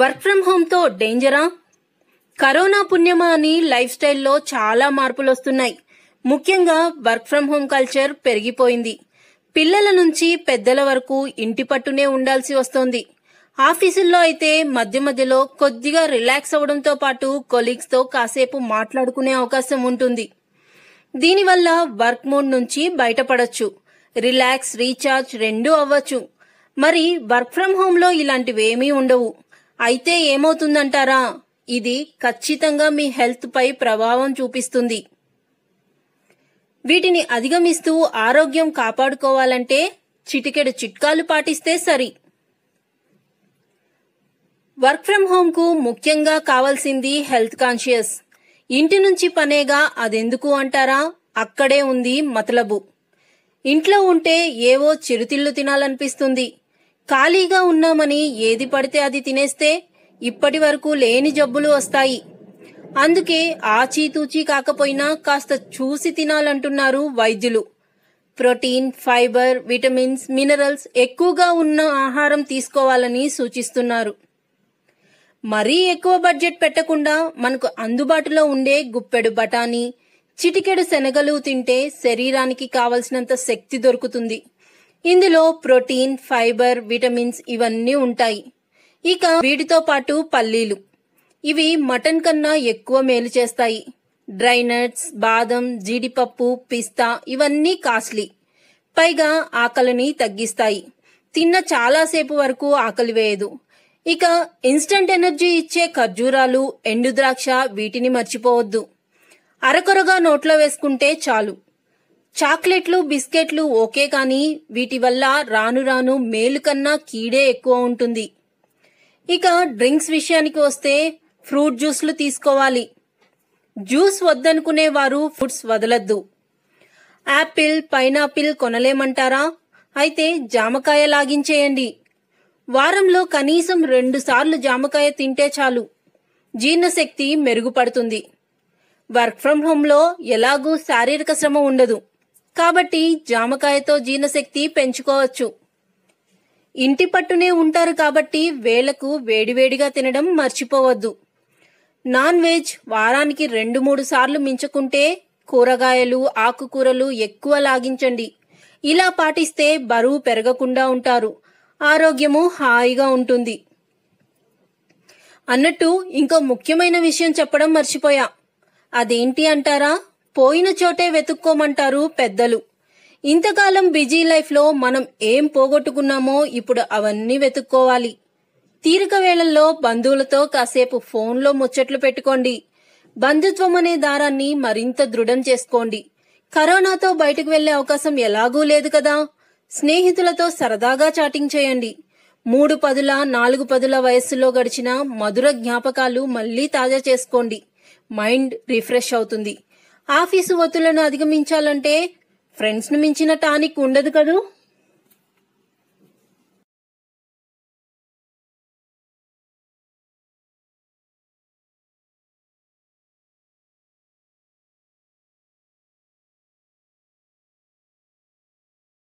Work from home తో డేంజరా? Corona పుణ్యమా అని లైఫ్ స్టైల్లో చాలా మార్పులు వస్తున్నాయి. ముఖ్యంగా వర్క్ ఫ్రమ్ హోమ్ కల్చర్ పెరిగిపోయింది. పిల్లల నుంచి పెద్దల వరకు ఇంటి పట్టునే ఉండాల్సి వస్తోంది. ఆఫీసుల్లో అయితే మధ్య మధ్యలో కొద్దిగా రిలాక్స్ అవడంతో పాటు కొలీగ్స్ తో కాసేపు మాట్లాడుకునే అవకాశం ఉంటుంది. దీనివల్ల వర్క్ మోడ్ నుంచి బయటపడొచ్చు, రిలాక్స్, రీఛార్జ్ రెండూ అవ్వచ్చు. మరి వర్క్ ఫ్రమ్ హోమ్ లో ఇలాంటివేమీ ఉండవు. అయితే ఏమవుతుందంటారా? ఇది ఖచ్చితంగా మీ హెల్త్ పై ప్రభావం చూపిస్తుంది. వీటిని అధిగమిస్తూ ఆరోగ్యం కాపాడుకోవాలంటే చిటికెడు చిట్కాలు పాటిస్తే సరి. వర్క్ ఫ్రమ్ హోమ్ కు ముఖ్యంగా కావాల్సింది హెల్త్ కాన్షియస్. ఇంటి నుంచి పనేగా అదెందుకు అంటారా? అక్కడే ఉంది మతలబు. ఇంట్లో ఉంటే ఏవో చిరుతిళ్లు తినాలనిపిస్తుంది. ఖాళీగా ఉన్నామని ఏది పడితే అది తినేస్తే ఇప్పటి వరకు లేని జబ్బులు వస్తాయి. అందుకే ఆచితూచి కాకపోయినా కాస్త చూసి తినాలంటున్నారు వైద్యులు. ప్రోటీన్, ఫైబర్, విటమిన్స్, మినరల్స్ ఎక్కువగా ఉన్న ఆహారం తీసుకోవాలని సూచిస్తున్నారు. మరీ ఎక్కువ బడ్జెట్ పెట్టకుండా మనకు అందుబాటులో ఉండే గుప్పెడు బఠానీ, చిటికెడు శనగలు తింటే శరీరానికి కావలసినంత శక్తి దొరుకుతుంది. ఇందులో ప్రోటీన్, ఫైబర్, విటమిన్స్ ఇవన్నీ ఉంటాయి. ఇక వీటితో పాటు పల్లీలు, ఇవి మటన్ కన్నా ఎక్కువ మేలు చేస్తాయి. డ్రై నట్స్, బాదం, జీడిపప్పు, పిస్తా ఇవన్నీ కాస్ట్లీ. పైగా ఆకలిని తగ్గిస్తాయి. తిన్న చాలాసేపు వరకు ఆకలి వేయదు. ఇక ఇన్స్టంట్ ఎనర్జీ ఇచ్చే ఖర్జూరాలు, ఎండు ద్రాక్ష వీటిని మర్చిపోవద్దు. అరకొరగా నోట్లో వేసుకుంటే చాలు. చాక్లెట్లు, బిస్కెట్లు ఓకే, కానీ వీటి వల్ల రాను రాను మేలు కన్నా కీడే ఎక్కువ ఉంటుంది. ఇక డ్రింక్స్ విషయానికి వస్తే ఫ్రూట్ జ్యూస్లు తీసుకోవాలి. జ్యూస్ వద్దనుకునే వారు ఫ్రూట్స్ వదలద్దు. యాపిల్, పైనాపిల్ కొనలేమంటారా? అయితే జామకాయ లాగించేయండి. వారంలో కనీసం 2 సార్లు జామకాయ తింటే చాలు, జీర్ణశక్తి మెరుగుపడుతుంది. వర్క్ ఫ్రమ్ హోమ్ లో ఎలాగూ శారీరక శ్రమ ఉండదు కాబట్టి జామకాయతో జీర్ణశక్తి పెంచుకోవచ్చు. ఇంటి పట్టునే ఉంటారు కాబట్టి వేళకు వేడివేడిగా తినడం మర్చిపోవద్దు. నాన్ వెజ్ వారానికి 2-3 సార్లు మించుకుంటే కూరగాయలు, ఆకుకూరలు ఎక్కువ లాగించండి. ఇలా పాటిస్తే బరువు పెరగకుండా ఉంటారు, ఆరోగ్యము హాయిగా ఉంటుంది. అన్నట్టు ఇంకో ముఖ్యమైన విషయం చెప్పడం మర్చిపోయా. అదేంటి అంటారా? పోయిన చోటే వెతుక్కోమంటారు పెద్దలు. ఇంతకాలం బిజీ లైఫ్లో మనం ఏం పోగొట్టుకున్నామో ఇప్పుడు అవన్నీ వెతుక్కోవాలి. తీరిక వేళల్లో బంధువులతో కాసేపు ఫోన్లో ముచ్చట్లు పెట్టుకోండి. బంధుత్వం అనే దారాన్ని మరింత దృఢం చేసుకోండి. కరోనాతో బయటకు వెళ్లే అవకాశం ఎలాగూ లేదు కదా. స్నేహితులతో సరదాగా చాటింగ్ చేయండి. 3 పదుల 4 పదుల వయస్సులో గడిచిన మధుర జ్ఞాపకాలు మళ్లీ తాజా చేసుకోండి. మైండ్ రిఫ్రెష్ అవుతుంది. ఆఫీసు ఒత్తులను అధిగమించాలంటే ఫ్రెండ్స్ ను మించిన టానిక్ ఉండదు కదూ.